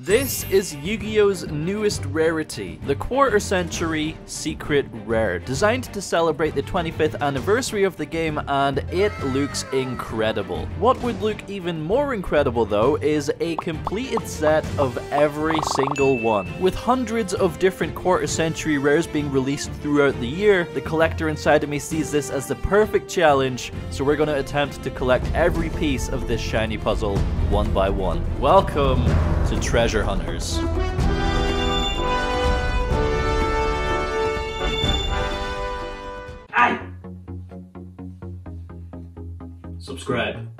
This is Yu-Gi-Oh's newest rarity, the Quarter Century Secret Rare, designed to celebrate the 25th anniversary of the game, and it looks incredible. What would look even more incredible though is a completed set of every single one. With hundreds of different Quarter Century Rares being released throughout the year, the collector inside of me sees this as the perfect challenge, so we're going to attempt to collect every piece of this shiny puzzle one by one. Welcome to Treasure Hunters. Aye. Subscribe.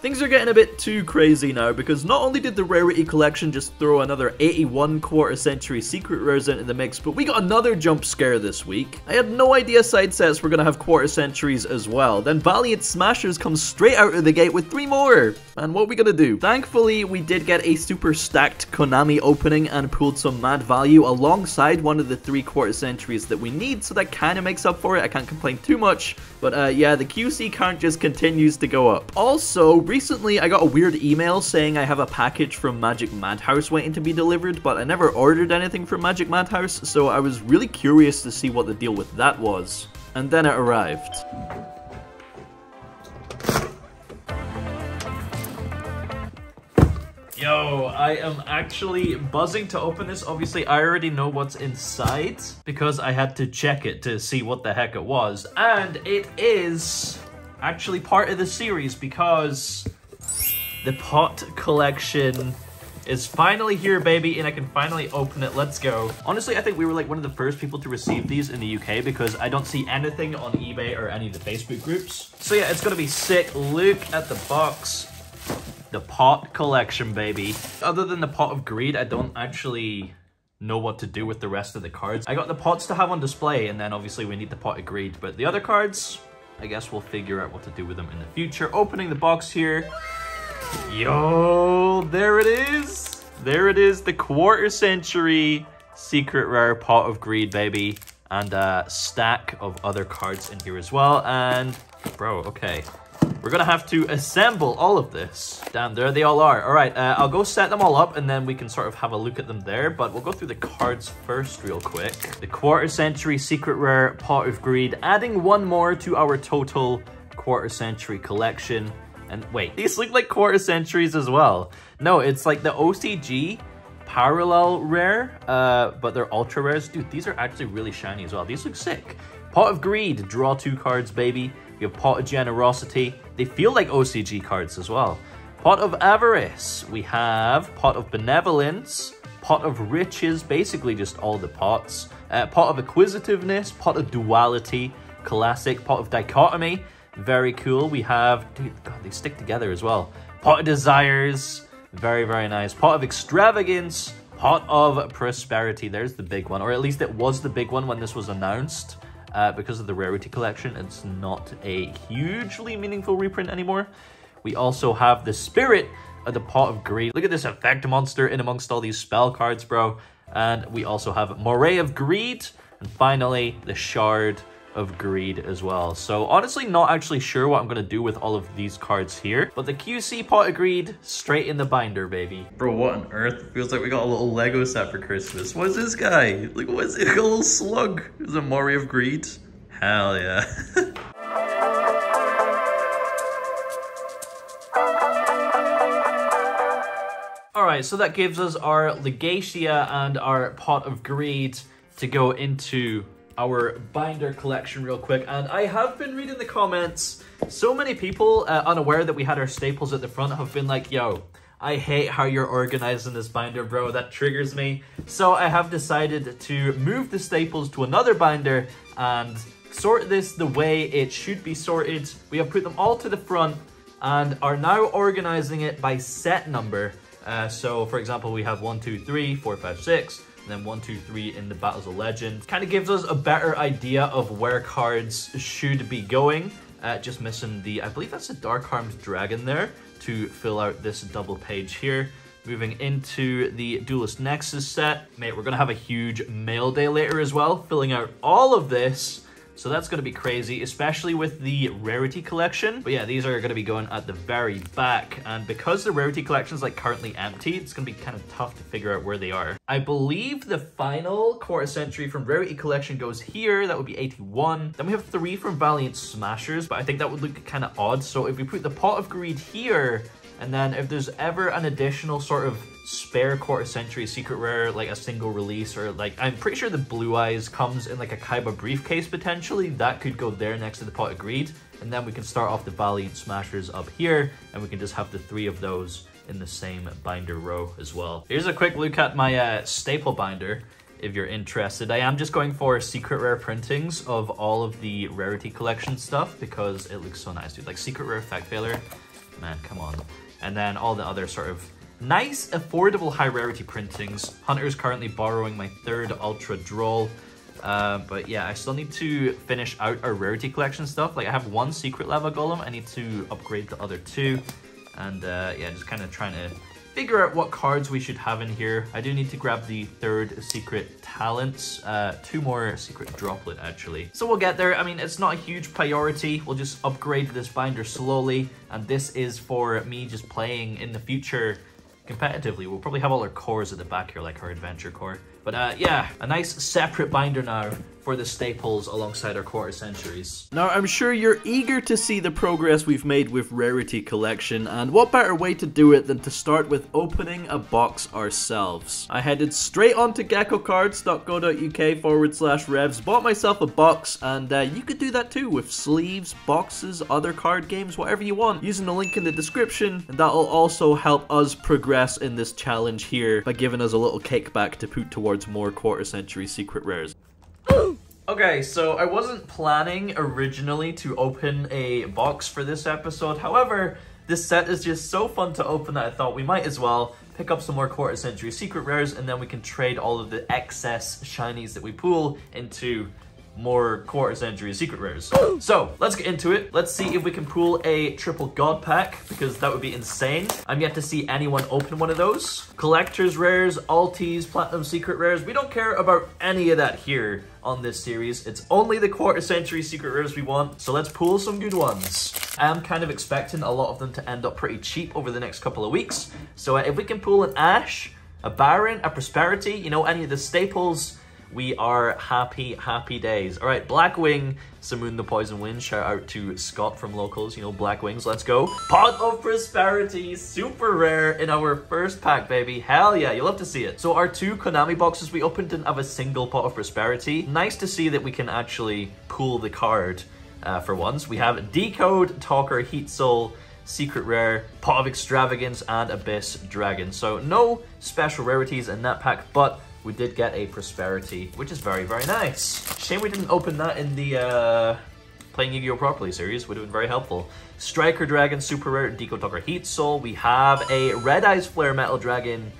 Things are getting a bit too crazy now, because not only did the Rarity Collection just throw another 81 Quarter Century Secret Rares into the mix, but we got another jump scare this week. I had no idea side sets were going to have Quarter Centuries as well. Then Valiant Smashers comes straight out of the gate with three more! And what are we going to do? Thankfully, we did get a super stacked Konami opening and pulled some mad value alongside one of the three Quarter Centuries that we need, so that kind of makes up for it. I can't complain too much, but yeah, the QC count just continues to go up. Also, recently, I got a weird email saying I have a package from Magic Madhouse waiting to be delivered, but I never ordered anything from Magic Madhouse, so I was really curious to see what the deal with that was. And then it arrived. Yo, I am actually buzzing to open this. Obviously, I already know what's inside, because I had to check it to see what the heck it was. And it is actually part of the series, because the Pot Collection is finally here, baby, and I can finally open it. Let's go. Honestly, I think we were like one of the first people to receive these in the UK, because I don't see anything on eBay or any of the Facebook groups. So yeah, it's gonna be sick. Look at the box. The Pot Collection, baby. Other than the Pot of Greed, I don't actually know what to do with the rest of the cards. I got the pots to have on display, and then obviously we need the Pot of Greed, but the other cards, I guess we'll figure out what to do with them in the future. Opening the box here. Yo, there it is. There it is, the Quarter Century Secret Rare Pot of Greed, baby. And a stack of other cards in here as well. And, bro, okay. We're gonna have to assemble all of this. Damn, there they all are. All right, I'll go set them all up, and then we can sort of have a look at them there, but we'll go through the cards first real quick. The Quarter Century Secret Rare Pot of Greed, adding one more to our total Quarter Century collection. And wait, these look like Quarter Centuries as well. No, it's like the OCG Parallel Rare, but they're ultra rares. Dude, these are actually really shiny as well. These look sick. Pot of Greed, draw two cards, baby. We have Pot of Generosity. They feel like OCG cards as well. Pot of Avarice. We have Pot of Benevolence. Pot of Riches. Basically just all the pots. Pot of Acquisitiveness. Pot of Duality. Classic. Pot of Dichotomy. Very cool. We have... Dude, God, they stick together as well. Pot of Desires. Very, very nice. Pot of Extravagance. Pot of Prosperity. There's the big one. Or at least it was the big one when this was announced. Because of the Rarity Collection, it's not a hugely meaningful reprint anymore. We also have the Spirit of the Pot of Greed. Look at this effect monster in amongst all these spell cards, bro. And we also have Moray of Greed. And finally, the Shard of Greed as well. So honestly, not actually sure what I'm going to do with all of these cards here. But the QC Pot of Greed, straight in the binder, baby. Bro, what on earth? Feels like we got a little Lego set for Christmas. What's this guy? Like, what is it? Like a little slug. Is it Moray of Greed? Hell yeah. Alright, so that gives us our Legatia and our Pot of Greed to go into our binder collection real quick. And I have been reading the comments. So many people unaware that we had our staples at the front have been like, yo, I hate how you're organizing this binder, bro. That triggers me. So I have decided to move the staples to another binder and sort this the way it should be sorted. We have put them all to the front and are now organizing it by set number. So for example, we have 1, 2, 3, 4, 5, 6. And then 1, 2, 3 in the Battles of Legends. Kind of gives us a better idea of where cards should be going. Just missing the, I believe that's a Dark Armed Dragon there to fill out this double page here. Moving into the Duelist Nexus set. Mate, we're gonna have a huge mail day later as well, filling out all of this. So that's going to be crazy, especially with the Rarity Collection. But yeah, these are going to be going at the very back. And because the Rarity Collection is like currently empty, it's going to be kind of tough to figure out where they are. I believe the final quarter century from Rarity Collection goes here. That would be 81. Then we have 3 from Valiant Smashers, but I think that would look kind of odd. So if we put the Pot of Greed here, and then if there's ever an additional sort of spare quarter century secret rare, like a single release, or like I'm pretty sure the Blue Eyes comes in like a Kaiba briefcase potentially, that could go there next to the Pot of Greed. And then we can start off the Valiant Smashers up here, and we can just have the 3 of those in the same binder row as well. Here's a quick look at my staple binder if you're interested. I am just going for secret rare printings of all of the Rarity Collection stuff because it looks so nice, dude. Like secret rare Effect Veiler, man, come on. And then all the other sort of nice, affordable, high-rarity printings. Hunter's currently borrowing my 3rd Ultra Droll. But yeah, I still need to finish out our Rarity Collection stuff. Like, I have 1 Secret Lava Golem. I need to upgrade the other 2. And yeah, just kind of trying to figure out what cards we should have in here. I do need to grab the 3rd Secret Talents. 2 more Secret Droplet, actually. So we'll get there. I mean, it's not a huge priority. We'll just upgrade this binder slowly. And this is for me just playing in the future competitively. We'll probably have all our cores at the back here, like our adventure core. But yeah, a nice separate binder now for the staples alongside our quarter centuries. Now, I'm sure you're eager to see the progress we've made with Rarity Collection, and what better way to do it than to start with opening a box ourselves. I headed straight on to geckocards.co.uk/revs, bought myself a box, and you could do that too with sleeves, boxes, other card games, whatever you want, using the link in the description, and that'll also help us progress in this challenge here by giving us a little kickback to put towards more quarter century secret rares. Okay, so I wasn't planning originally to open a box for this episode. However, this set is just so fun to open that I thought we might as well pick up some more quarter century secret rares, and then we can trade all of the excess shinies that we pull into more quarter century secret rares. So let's get into it. Let's see if we can pull a triple god pack, because that would be insane. I'm yet to see anyone open one of those. Collectors rares, alties, platinum secret rares, we don't care about any of that here on this series. It's only the quarter century secret rares we want, so let's pull some good ones. I'm kind of expecting a lot of them to end up pretty cheap over the next couple of weeks, so if we can pull an Ash, a Baron, a Prosperity, you know, any of the staples, we are happy, happy days. All right, Blackwing Simoon the Poison Wind. Shout out to Scott from Locals. You know, Blackwings, let's go. Pot of Prosperity, super rare in our first pack, baby. Hell yeah, you'll love to see it. So our 2 Konami boxes we opened didn't have a single Pot of Prosperity. Nice to see that we can actually pull the card for once. We have Decode, Talker Heatsoul, secret rare, Pot of Extravagance, and Abyss Dragon. So no special rarities in that pack, but we did get a Prosperity, which is very, very nice. Shame we didn't open that in the Playing Yu-Gi-Oh! Properly series. Would have been very helpel. Striker Dragon, super rare, Decode Talker Heatsoul. We have a Red Eyes Flare Metal Dragon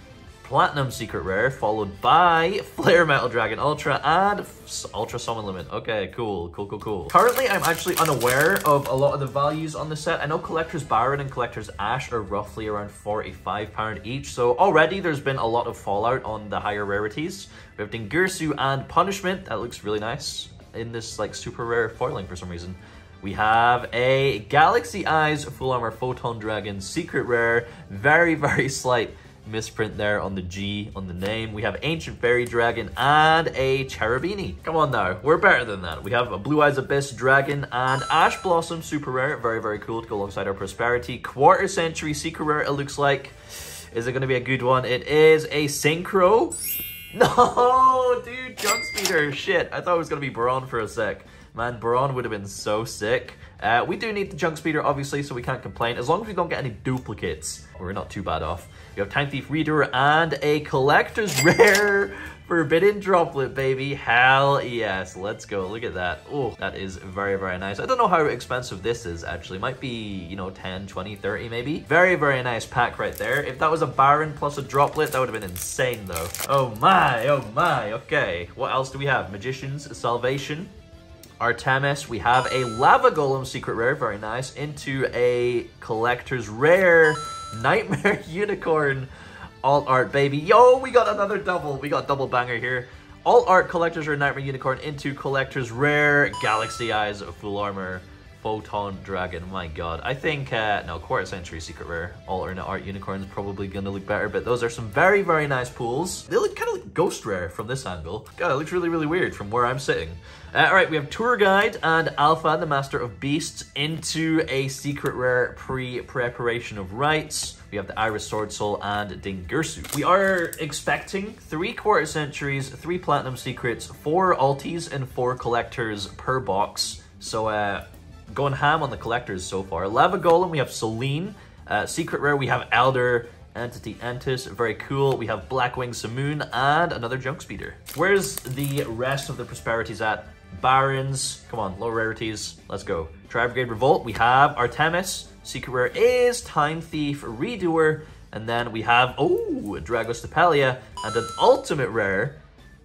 Platinum secret rare, followed by Flare Metal Dragon Ultra and Ultra Summon Limit. Okay, cool, cool, cool, cool. Currently, I'm actually unaware of a lot of the values on the set. I know Collector's Baron and Collector's Ash are roughly around £45 each, so already there's been a lot of fallout on the higher rarities. We have Dingursu and Punishment. That looks really nice in this like super rare foiling for some reason. We have a Galaxy Eyes Full Armor Photon Dragon secret rare. Very, very slight misprint there on the G on the name. We have Ancient Fairy Dragon and a Cherubini. Come on now, we're better than that. We have a Blue Eyes Abyss Dragon and Ash Blossom super rare. Very, very cool to go alongside our Prosperity. Quarter century secret rare, it looks like. Is it going to be a good one? It is a Synchro. No, dude, Junk Speeder. Shit, I thought it was going to be Baron for a sec. Man, Baron would have been so sick. We do need the Junk Speeder, obviously, so we can't complain. As long as we don't get any duplicates, we're not too bad off. We have Time Thief Reader and a Collector's Rare Forbidden Droplet, baby. Hell yes, let's go. Look at that. Oh, that is very, very nice. I don't know how expensive this is, actually. Might be, you know, 10, 20, 30 maybe. Very, very nice pack right there. If that was a Baron plus a Droplet, that would have been insane, though. Oh my, oh my. Okay, what else do we have? Magician's Salvation. Artemis, we have a Lava Golem secret rare, very nice, into a Collector's Rare Nightmare Unicorn alt art, baby. Yo, we got another double. We got double banger here. All art collectors are Nightmare Unicorn into collectors rare Galaxy Eyes Full Armor Photon Dragon. My god. I think, no, quarter century secret rare alternate art unicorns probably gonna look better, but those are some very, very nice pools. They look kind of like ghost rare from this angle. God, it looks really, really weird from where I'm sitting. Alright, we have Tour Guide and Alpha, the Master of Beasts, into a secret rare pre-preparation of rites. We have the Iris Sword Soul and Dingursu. We are expecting 3 quarter centuries, 3 platinum secrets, 4 alties, and 4 collectors per box. So, going ham on the collectors so far. Lava Golem, we have Selene. Secret rare, we have Elder Entity Entis. Very cool. We have Blackwing Simoon and another Junk Speeder. Where's the rest of the Prosperities at? Barons. Come on, low rarities. Let's go. Tri-Brigade Revolt, we have Artemis. Secret rare is Time Thief Redoer. And then we have, oh, Dragostapelia and an ultimate rare,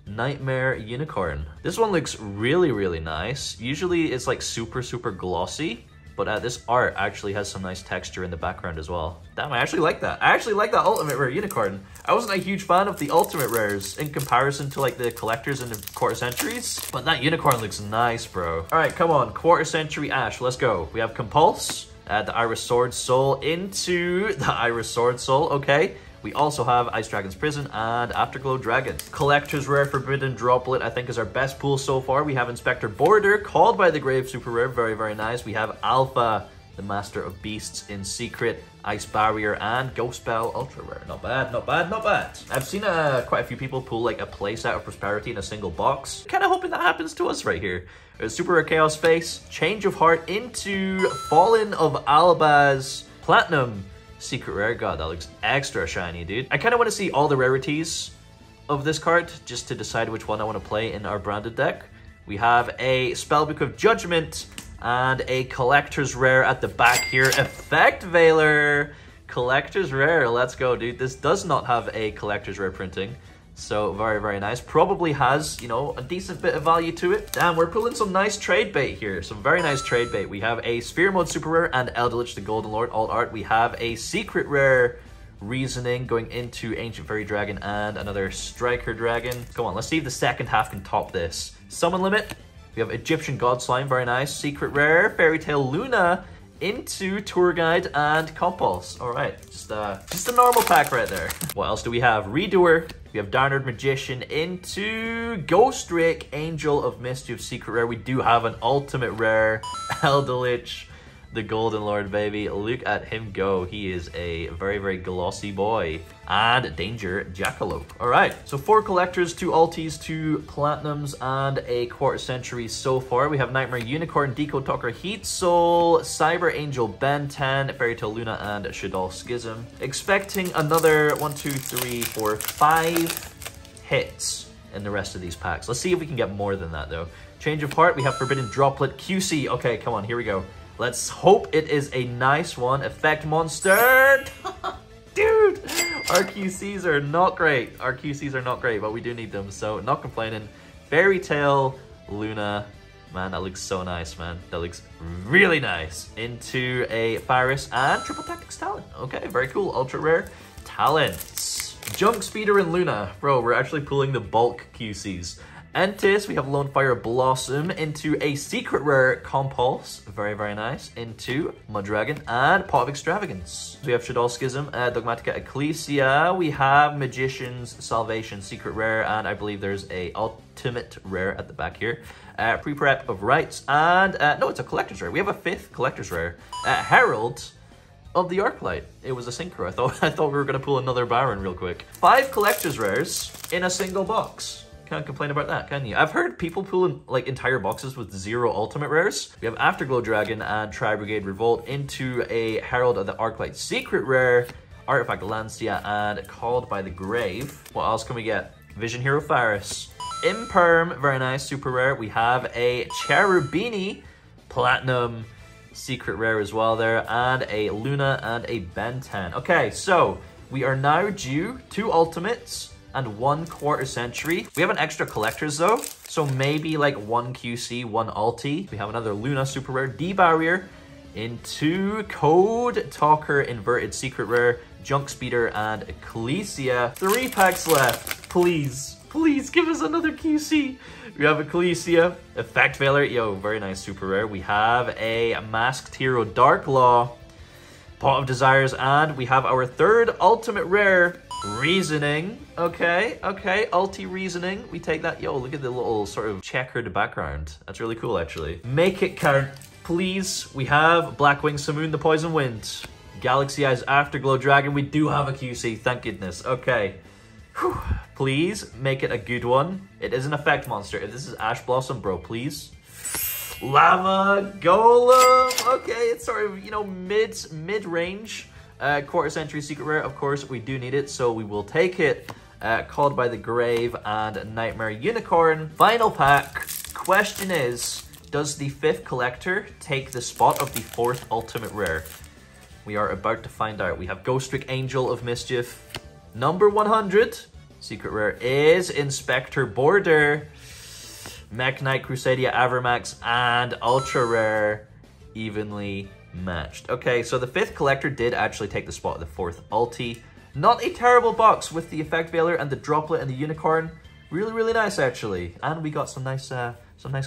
Nightmare Unicorn. This one looks really, really nice. Usually it's like super, super glossy, but this art actually has some nice texture in the background as well. Damn, I actually like that. I actually like that ultimate rare unicorn. I wasn't a huge fan of the ultimate rares in comparison to like the collectors in the quarter centuries, but that unicorn looks nice, bro. All right, come on, quarter century Ash, let's go. We have Compulse, the Iris Sword Soul into the Iris Sword Soul, okay. We also have Ice Dragon's Prison and Afterglow Dragon. Collector's Rare Forbidden Droplet, I think, is our best pool so far. We have Inspector Border, Called by the Grave, super rare, very, very nice. We have Alpha, the Master of Beasts in Secret, Ice Barrier, and Ghost Bell, ultra rare. Not bad, not bad, not bad. I've seen quite a few people pull like a playset of Prosperity in a single box. Kind of hoping that happens to us right here. There's Super Rare Chaos Face, Change of Heart into Fallen of Albaz, Platinum. Secret rare, god, that looks extra shiny, dude. I kind of want to see all the rarities of this card just to decide which one I want to play in our branded deck. We have a Spellbook of Judgment and a Collector's Rare at the back here. Effect Veiler, Collector's Rare, let's go, dude. This does not have a Collector's Rare printing, so very, very nice. Probably has, you know, a decent bit of value to it. Damn, we're pulling some nice trade bait here. Some very nice trade bait. We have a Sphere Mode Super Rare and Elderlich the Golden Lord, alt art. We have a Secret Rare Reasoning going into Ancient Fairy Dragon and another Striker Dragon. Come on, let's see if the second half can top this. Summon Limit. We have Egyptian God Slime, very nice. Secret Rare, Fairy Tale Luna into Tour Guide and Compulse. All right, just a normal pack right there. What else do we have? Redoer. We have Darnard Magician into Ghost Drake, Angel of Mischief, Secret Rare. We do have an Ultimate Rare, Elderlich, the Golden Lord, baby. Look at him go. He is a very, very glossy boy. And Danger Jackalope. All right, so 4 collectors, 2 alties, 2 platinums, and a quarter century so far. We have Nightmare Unicorn, Decode Talker Heatsoul, Cyber Angel Ben 10, Fairy Tale Luna, and Shadal Schism. Expecting another 5 hits in the rest of these packs. Let's see if we can get more than that, though. Change of Heart, we have Forbidden Droplet, QC. Okay, come on, here we go. Let's hope it is a nice one. Effect Monster. Dude, our QCs are not great. Our QCs are not great, but we do need them, so not complaining. Fairy Tale Luna. Man, that looks so nice, man. That looks really nice. Into a Pyrus and Triple Tactics Talon. Okay, very cool. Ultra rare Talons. Junk Speeder and Luna. Bro, we're actually pulling the bulk QCs. Entis, we have Lone Fire Blossom into a secret rare Compulse, very, very nice, into Mudragon and Pot of Extravagance. We have Shadal Schism, Dogmatica Ecclesia, we have Magician's Salvation, secret rare, and I believe there's a ultimate rare at the back here. Pre-prep of Rites, and no, it's a collector's rare. We have a 5th collector's rare. Herald of the Arclight. It was a sinker. I thought we were gonna pull another Baron real quick. 5 collector's rares in a single box. Can't complain about that, can you? I've heard people pulling like entire boxes with 0 ultimate rares. We have Afterglow Dragon and Tri-Brigade Revolt into a Herald of the Arclight secret rare, Artifact Lancia, and Called by the Grave. What else can we get? Vision Hero Faris, Imperm, very nice, super rare. We have a Cherubini, Platinum, secret rare as well there, and a Luna and a Ben 10. Okay, so we are now due 2 ultimates, and 1 quarter century. We have an extra collectors though, so maybe like 1 QC, 1 ulti. We have another Luna super rare, D-Barrier, into Code Talker Inverted secret rare, Junk Speeder, and Ecclesia. 3 packs left, please. Please give us another QC. We have a Khaleesia, Effect Veiler, yo, very nice, super rare. We have a Masked Hero, Darklaw, Pot of Desires, and we have our third ultimate rare, Reasoning. Okay, okay, ulti Reasoning. We take that. Yo, look at the little sort of checkered background. That's really cool, actually. Make it count, please. We have Blackwing Simoon the Poison Wind, Galaxy Eyes, Afterglow Dragon. We do have a QC, thank goodness. Okay. Whew. Please make it a good one. It is an effect monster. If this is Ash Blossom, bro, please. Lava Golem. Okay, it's sort of, you know, mid-range. Quarter Century Secret Rare, of course, we do need it, so we will take it. Called by the Grave and Nightmare Unicorn. Final pack. Question is, does the fifth collector take the spot of the fourth ultimate rare? We are about to find out. We have Ghostric Angel of Mischief. Number 100, secret rare, is Inspector Border, Mech Knight, Crusadia, Avermax, and ultra rare, evenly matched. Okay, so the fifth collector did actually take the spot of the fourth ulti. Not a terrible box with the Effect Veiler and the Droplet and the Unicorn. Really, really nice, actually. And we got some nice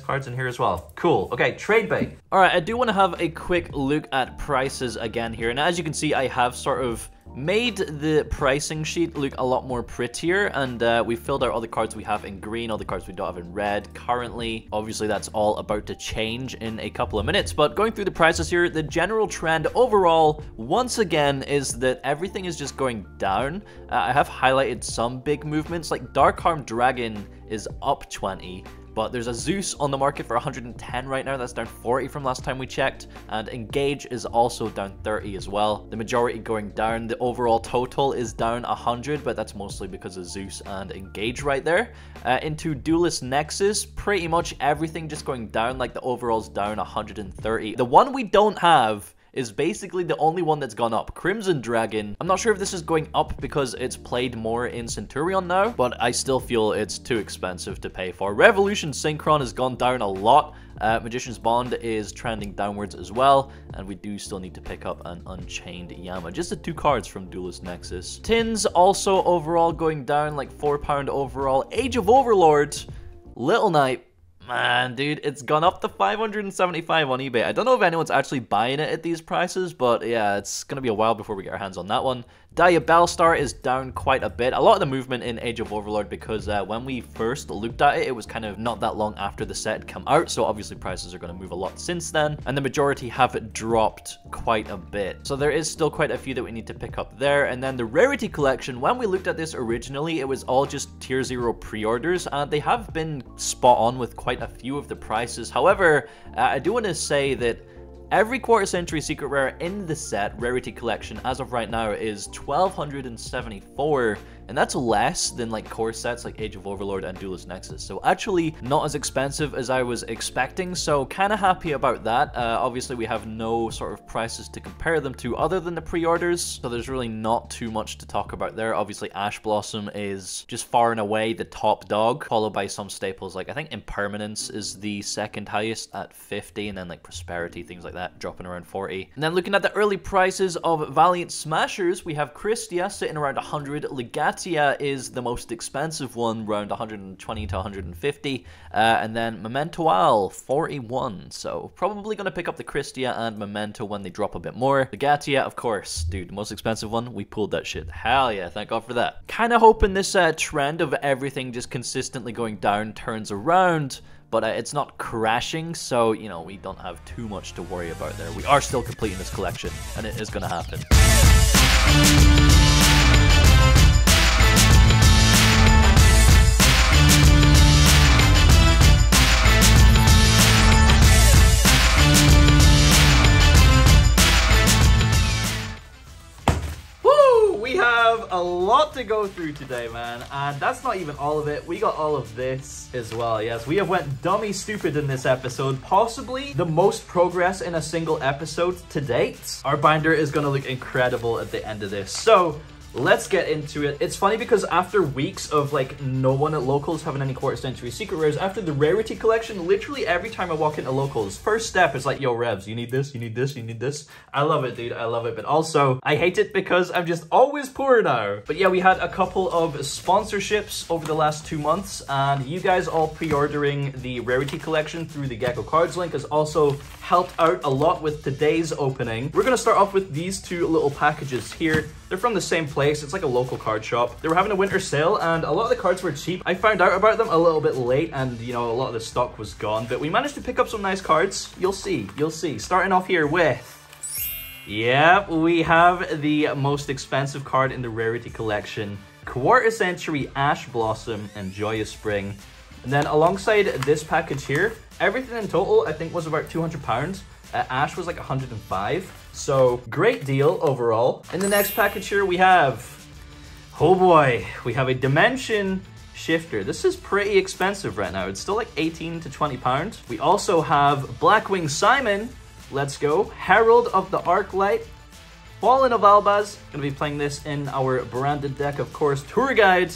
cards in here as well. Cool. Okay, trade bait. All right, I do want to have a quick look at prices again here. And as you can see, I have sort of made the pricing sheet look a lot more prettier, and we filled out all the cards we have in green, all the cards we don't have in red currently. Obviously, that's all about to change in a couple of minutes, but going through the prices here, the general trend overall, once again, is that everything is just going down. I have highlighted some big movements, like Dark Armed Dragon is up 20, but there's a Zeus on the market for 110 right now. That's down 40 from last time we checked. And Engage is also down 30 as well. The majority going down. The overall total is down 100, but that's mostly because of Zeus and Engage right there. Into Duelist Nexus, pretty much everything just going down. Like the overall's down 130. The one we don't have is basically the only one that's gone up, Crimson Dragon. I'm not sure if this is going up because it's played more in Centurion now, but I still feel it's too expensive to pay for. Revolution Synchron has gone down a lot. Magician's Bond is trending downwards as well, and we do still need to pick up an Unchained Yama. Just the two cards from Duelist Nexus. Tins also overall going down, like £4 overall. Age of Overlord, Little Knight. Man, dude, it's gone up to 575 on eBay. I don't know if anyone's actually buying it at these prices, but yeah, it's going to be a while before we get our hands on that one. Diabellstar is down quite a bit. A lot of the movement in Age of Overlord, because when we first looked at it, it was kind of not that long after the set had come out, so obviously prices are going to move a lot since then, and the majority have dropped quite a bit. So there is still quite a few that we need to pick up there. And then the Rarity Collection, when we looked at this originally, it was all just Tier 0 pre-orders, and they have been spot on with quite a few of the prices. However, I do want to say that every Quarter Century Secret Rare in the set, Rarity Collection, as of right now, is 1,274, and that's less than like core sets like Age of Overlord and Duelist Nexus. So actually not as expensive as I was expecting, so kind of happy about that. Obviously we have no sort of prices to compare them to other than the pre-orders, so there's really not too much to talk about there. Obviously Ash Blossom is just far and away the top dog, followed by some staples like I think Impermanence is the second highest at 50, and then like Prosperity, things like that, dropping around 40. And then looking at the early prices of Valiant Smashers, we have Christia sitting around 100, Legato is the most expensive one, around 120 to 150, and then Memento Al, 41, so probably going to pick up the Christia and Memento when they drop a bit more. The Gatia, of course, dude, the most expensive one, we pulled that shit. Hell yeah, thank God for that. Kind of hoping this trend of everything just consistently going down turns around, but it's not crashing, so, you know, we don't have too much to worry about there. We are still completing this collection, and it is going to happen. A lot to go through today, man, and that's not even all of it. We got all of this as well. Yes, we have went dummy stupid in this episode, possibly the most progress in a single episode to date. Our binder is going to look incredible at the end of this, so Let's get into it. It's funny because after weeks of like no one at locals having any quarter century secret rares, after the rarity collection, literally every time I walk into locals, first step is like, yo Revs, you need this, you need this, you need this. I love it, dude, I love it. But also I hate it because I'm just always poor now. But yeah, we had a couple of sponsorships over the last 2 months, and you guys all pre-ordering the rarity collection through the Gecko Cards link has also helped out a lot with today's opening. We're gonna start off with these two little packages here. They're from the same place, it's like a local card shop. They were having a winter sale and a lot of the cards were cheap. I found out about them a little bit late and, you know, a lot of the stock was gone, but we managed to pick up some nice cards. You'll see, you'll see. Starting off here with... yep, we have the most expensive card in the rarity collection. Quarter Century Ash Blossom and Joyous Spring. And then alongside this package here, everything in total I think was about £200. Ash was like 105, so great deal overall. In the next package here we have, oh boy, we have a Dimension Shifter. This is pretty expensive right now. It's still like 18 to 20 pounds. We also have Blackwing Simoon, let's go, Herald of the Arclight, Fallen of Albaz, gonna be playing this in our branded deck of course, Tour Guide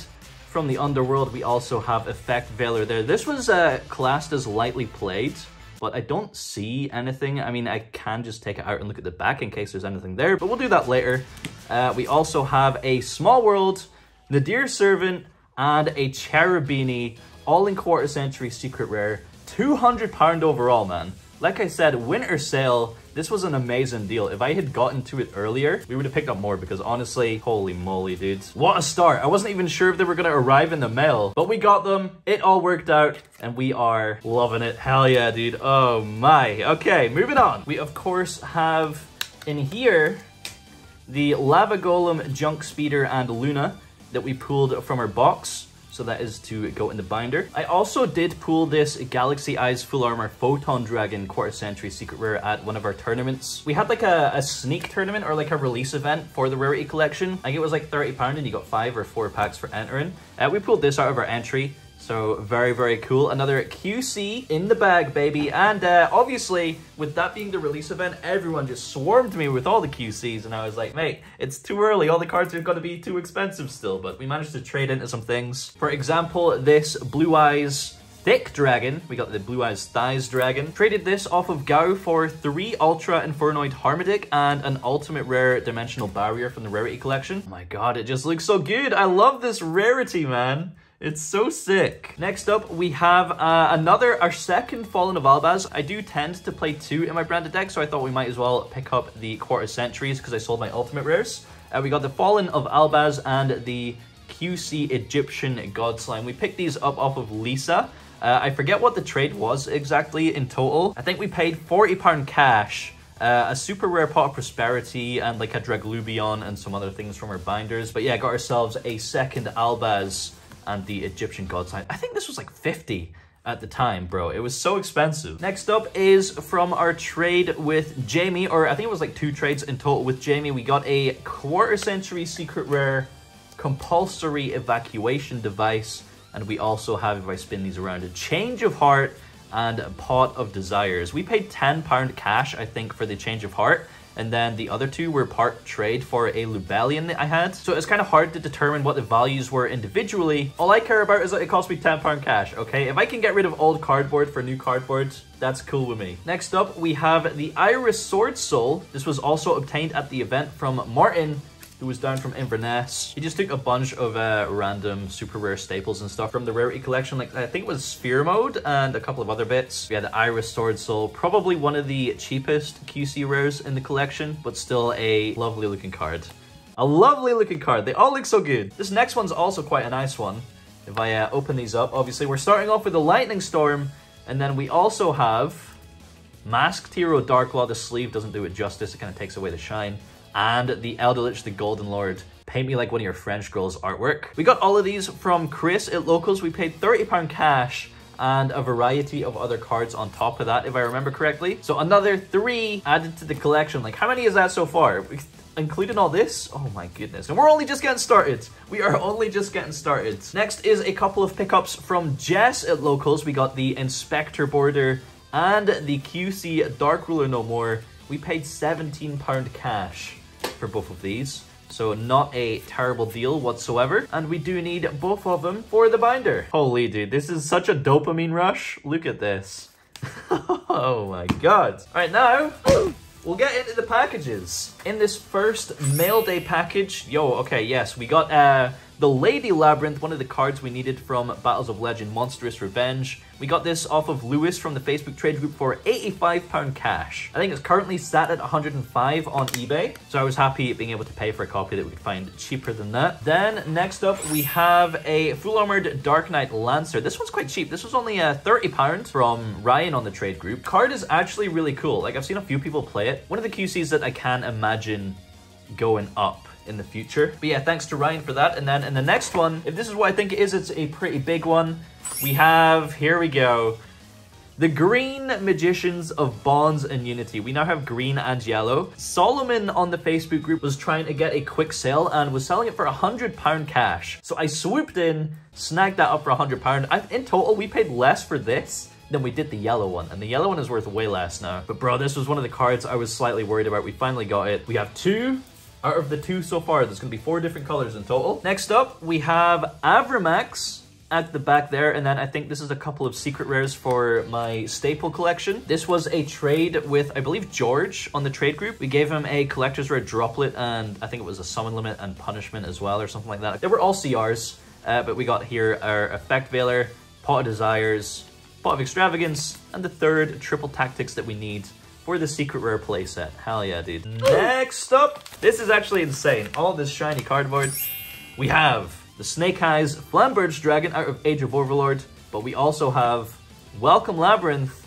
from the Underworld. We also have Effect Veiler there. This was classed as lightly played, but I don't see anything. I mean, I can just take it out and look at the back in case there's anything there, but we'll do that later. We also have a Small World, Nadir Servant, and a Cherubini, all in quarter century secret rare. £200 overall, man. Like I said, winter sale, this was an amazing deal. If I had gotten to it earlier, we would have picked up more because honestly, holy moly, dudes. What a start. I wasn't even sure if they were gonna arrive in the mail, but we got them. It all worked out and we are loving it. Hell yeah, dude. Oh my. Okay, moving on. We of course have in here the Lava Golem, Junk Speeder, and Luna that we pulled from our box. So that is to go in the binder. I also did pull this Galaxy Eyes Full Armor Photon Dragon quarter century secret rare at one of our tournaments. We had like a sneak tournament or like a release event for the rarity collection. I think it was like £30 and you got 5 or 4 packs for entering. We pulled this out of our entry. So very, very cool. Another QC in the bag, baby. And obviously, with that being the release event, everyone just swarmed me with all the QCs. And I was like, mate, it's too early. All the cards are going to be too expensive still. But we managed to trade into some things. For example, this Blue Eyes Thick Dragon. We got the Blue Eyes Thighs Dragon. Traded this off of Gao for 3 Ultra Infernoid Harmadic and an Ultimate Rare Dimensional Barrier from the Rarity Collection. Oh my god, it just looks so good. I love this rarity, man. It's so sick. Next up, we have our second Fallen of Albaz. I do tend to play 2 in my branded deck, so I thought we might as well pick up the Quarter Centuries because I sold my Ultimate Rares. We got the Fallen of Albaz and the QC Egyptian God Slime. We picked these up off of Lisa. I forget what the trade was exactly in total. I think we paid £40 cash. A super rare Pot of Prosperity and like a Draglubion and some other things from our binders. But yeah, got ourselves a second Albaz and the Egyptian God Slime. I think this was like 50 at the time, bro. It was so expensive. Next up is from our trade with Jamie, or I think it was like 2 trades in total with Jamie. We got a quarter century secret rare compulsory evacuation device. And we also have, if I spin these around, a Change of Heart and a Pot of Desires. We paid £10 cash, I think, for the Change of Heart. And then the other 2 were part trade for a Lubellian that I had. So it's kind of hard to determine what the values were individually. All I care about is that it cost me £10 cash, okay? If I can get rid of old cardboard for new cardboard, that's cool with me. Next up, we have the Iris Sword Soul. This was also obtained at the event from Martin, who was down from Inverness. He just took a bunch of random super rare staples and stuff from the rarity collection. Like, I think it was Sphere Mode and a couple of other bits. We had the Iris Sword Soul, probably one of the cheapest QC rares in the collection, but still a lovely looking card. A lovely looking card. They all look so good. This next one's also quite a nice one. If I open these up, obviously we're starting off with the Lightning Storm, and then we also have Masked Hero Darklaw. The sleeve doesn't do it justice. It kind of takes away the shine. And the Elder Lich, the Golden Lord, Paint Me Like One of Your French Girls artwork. We got all of these from Chris at Locals. We paid £30 cash and a variety of other cards on top of that, if I remember correctly. So another 3 added to the collection. Like, how many is that so far? Including all this? Oh my goodness. And we're only just getting started. We are only just getting started. Next is a couple of pickups from Jess at Locals. We got the Inspector Border and the QC Dark Ruler No More. We paid £17 cash for both of these. So not a terrible deal whatsoever. And we do need both of them for the binder. Holy dude, this is such a dopamine rush. Look at this. Oh my god. All right, now we'll get into the packages. In this first mail day package, we got the Lady Labyrinth, one of the cards we needed from Battles of Legend, Monstrous Revenge. We got this off of Lewis from the Facebook trade group for £85 cash. I think it's currently sat at 105 on eBay, so I was happy being able to pay for a copy that we could find cheaper than that. Then next up, we have a Full Armored Dark Knight Lancer. This one's quite cheap. This was only £30 from Ryan on the trade group. Card is actually really cool. Like, I've seen a few people play it. One of the QCs that I can imagine going up in the future. But yeah, thanks to Ryan for that. And then in the next one, if this is what I think it is, it's a pretty big one. We have, here we go, the Green Magicians of Bonds and Unity. We now have green and yellow. Solomon on the Facebook group was trying to get a quick sale and was selling it for £100 cash. So I swooped in, snagged that up for £100. In total, we paid less for this than we did the yellow one, and the yellow one is worth way less now. But bro, this was one of the cards I was slightly worried about. We finally got it. We have two out of the two so far. There's gonna be four different colors in total. Next up, we have Avramax at the back there, and then I think this is a couple of secret rares for my staple collection. This was a trade with, I believe, George on the trade group. We gave him a collector's rare droplet, and I think it was a Summon Limit and Punishment as well, or something like that. They were all CRs, but we got here our Effect Veiler, Pot of Desires, Pot of Extravagance, and the third triple tactics that we need for the secret rare playset. Hell yeah, dude. Next up, this is actually insane. All this shiny cardboard. We have the Snake Eyes Flamberge Dragon out of Age of Overlord, but we also have Welcome Labyrinth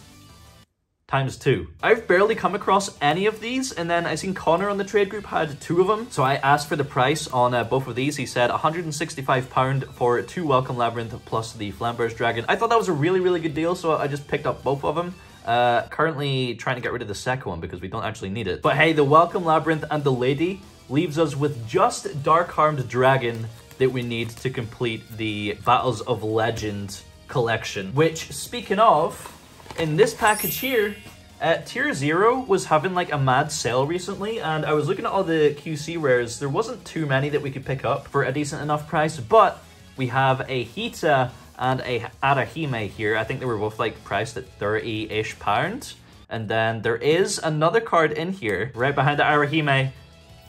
×2. I've barely come across any of these, and then I seen Connor on the trade group had two of them, so I asked for the price on both of these. He said £165 for two Welcome Labyrinth plus the Flamberge Dragon. I thought that was a really, really good deal, so I just picked up both of them. Currently trying to get rid of the second one because we don't actually need it. But hey, the Welcome Labyrinth and the Lady leaves us with just Dark Armed Dragon that we need to complete the Battles of Legend collection. Which, speaking of, in this package here, Tier 0 was having like a mad sale recently, and I was looking at all the QC rares. There wasn't too many that we could pick up for a decent enough price, but we have a Hita and a Arahime here. I think they were both like priced at £30-ish. And then there is another card in here, right behind the Arahime.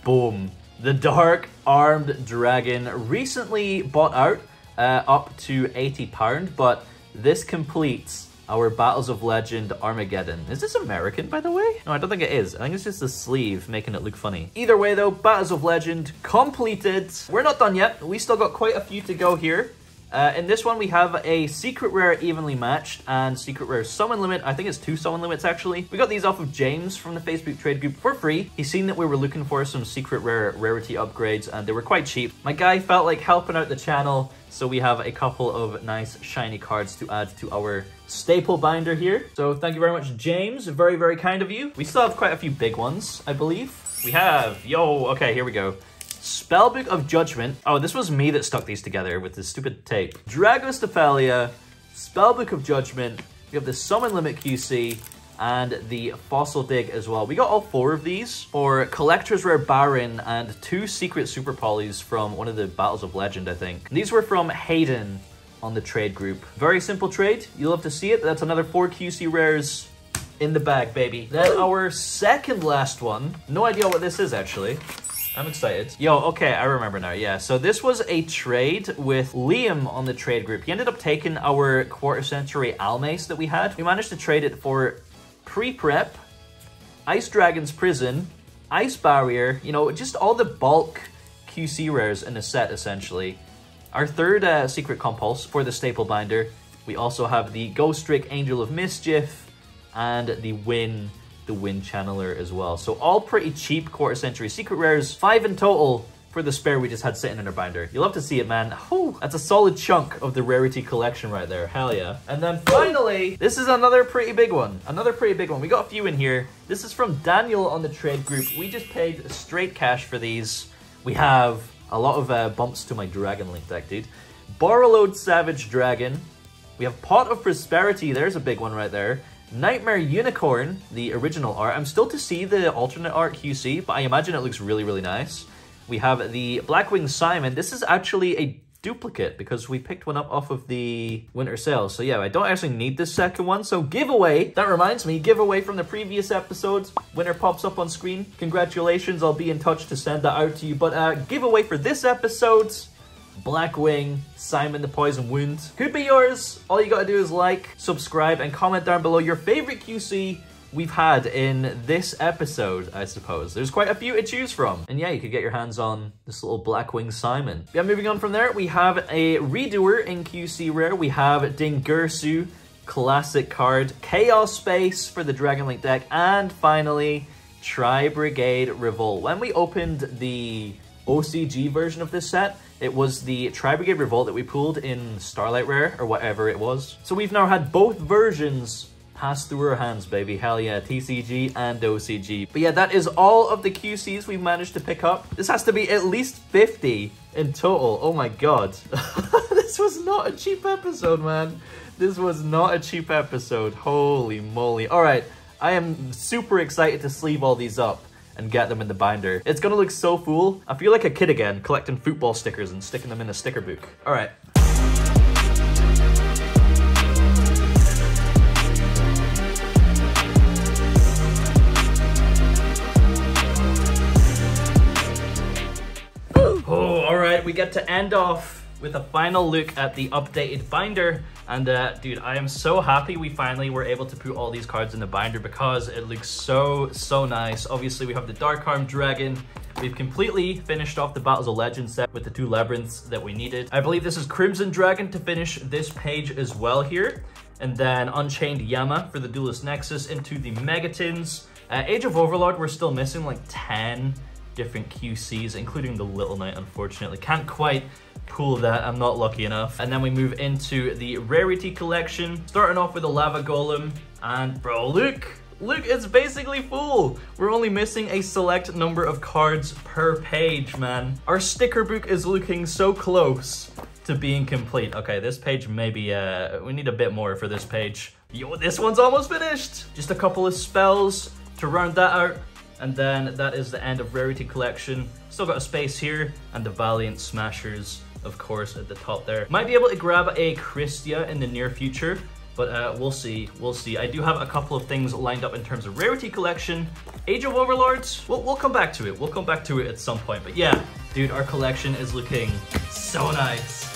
Boom. The Dark Armed Dragon, recently bought out, up to £80, but this completes our Battles of Legend Armageddon. Is this American, by the way? No, I don't think it is. I think it's just the sleeve making it look funny. Either way though, Battles of Legend completed. We're not done yet. We still got quite a few to go here. In this one, we have a Secret Rare Evenly Matched and Secret Rare Summon Limit. I think it's two Summon Limits, actually. We got these off of James from the Facebook trade group for free. He's seen that we were looking for some Secret Rare Rarity upgrades, and they were quite cheap. My guy felt like helping out the channel, so we have a couple of nice shiny cards to add to our staple binder here. So thank you very much, James. Very, very kind of you. We still have quite a few big ones, I believe. We have... here we go. Spellbook of Judgment. Oh, this was me that stuck these together with this stupid tape. Dragostephalia, Spellbook of Judgment. We have the Summon Limit QC and the Fossil Dig as well. We got all four of these for Collector's Rare Baron and two Secret Super Polys from one of the Battles of Legend, I think. And these were from Hayden on the trade group. Very simple trade. You'll love to see it. That's another four QC rares in the bag, baby. Then our second last one. No idea what this is, actually. I'm excited. I remember now. Yeah, so this was a trade with Liam on the trade group. He ended up taking our quarter century Almace that we had. We managed to trade it for Pre-Prep, Ice Dragon's Prison, Ice Barrier, you know, just all the bulk QC rares in a set, essentially. Our third Secret Compulse for the staple binder. We also have the Ghostrick Angel of Mischief and the Wind Channeler as well. So all pretty cheap quarter century secret rares, five in total for the spare we just had sitting in our binder. You'll love to see it, man. Oh, that's a solid chunk of the rarity collection right there. Hell yeah. And then finally, this is another pretty big one. We got a few in here. This is from Daniel on the trade group. We just paid straight cash for these. We have a lot of bumps to my Dragon Link deck, dude. Borrowed Savage Dragon. We have Pot of Prosperity. There's a big one right there. Nightmare Unicorn, the original art. I'm still to see the alternate art QC, but I imagine it looks really, really nice. We have the Blackwing Simoon. This is actually a duplicate because we picked one up off of the winter sale. So yeah, I don't actually need this second one. So giveaway, that reminds me, giveaway from the previous episodes. Winner pops up on screen. Congratulations, I'll be in touch to send that out to you. But giveaway for this episode, Blackwing Simoon the Poison Wind. Could be yours. All you gotta do is like, subscribe, and comment down below your favorite QC we've had in this episode, I suppose. There's quite a few to choose from. And yeah, you could get your hands on this little Blackwing Simoon. Yeah, moving on from there, we have a redoer in QC Rare. We have Dingursu, classic card, Chaos Space for the Dragon Link deck, and finally, Tri-Brigade Revolt. When we opened the OCG version of this set, it was the Tri-Brigade Revolt that we pulled in Starlight Rare, or whatever it was. So we've now had both versions pass through our hands, baby. Hell yeah, TCG and OCG. But yeah, that is all of the QCs we've managed to pick up. This has to be at least 50 in total. Oh my god. This was not a cheap episode, man. This was not a cheap episode. Holy moly. All right, I am super excited to sleeve all these up and get them in the binder. It's gonna look so cool. I feel like a kid again, collecting football stickers and sticking them in a sticker book. All right. We get to end off with a final look at the updated binder, and dude, I am so happy we finally were able to put all these cards in the binder because it looks so nice. Obviously we have the Dark Armed Dragon. We've completely finished off the Battles of Legends set with the two labyrinths that we needed. I believe this is Crimson Dragon to finish this page as well here, and then Unchained Yama for the Duelist Nexus into the Megatins. Age of Overlord, we're still missing like 10 different QCs, including the Little Knight, unfortunately. Can't quite pull that, I'm not lucky enough. And then we move into the Rarity Collection, starting off with a Lava Golem, and bro, look, it's basically full. We're only missing a select number of cards per page, man. Our sticker book is looking so close to being complete. Okay, this page maybe, we need a bit more for this page. Yo, this one's almost finished. Just a couple of spells to round that out. And then that is the end of Rarity Collection. Still got a space here, and the Valiant Smashers, of course, at the top there. Might be able to grab a Christia in the near future, but we'll see, we'll see. I do have a couple of things lined up in terms of Rarity Collection. Age of Overlords, we'll come back to it. We'll come back to it at some point, but yeah, dude, our collection is looking so nice.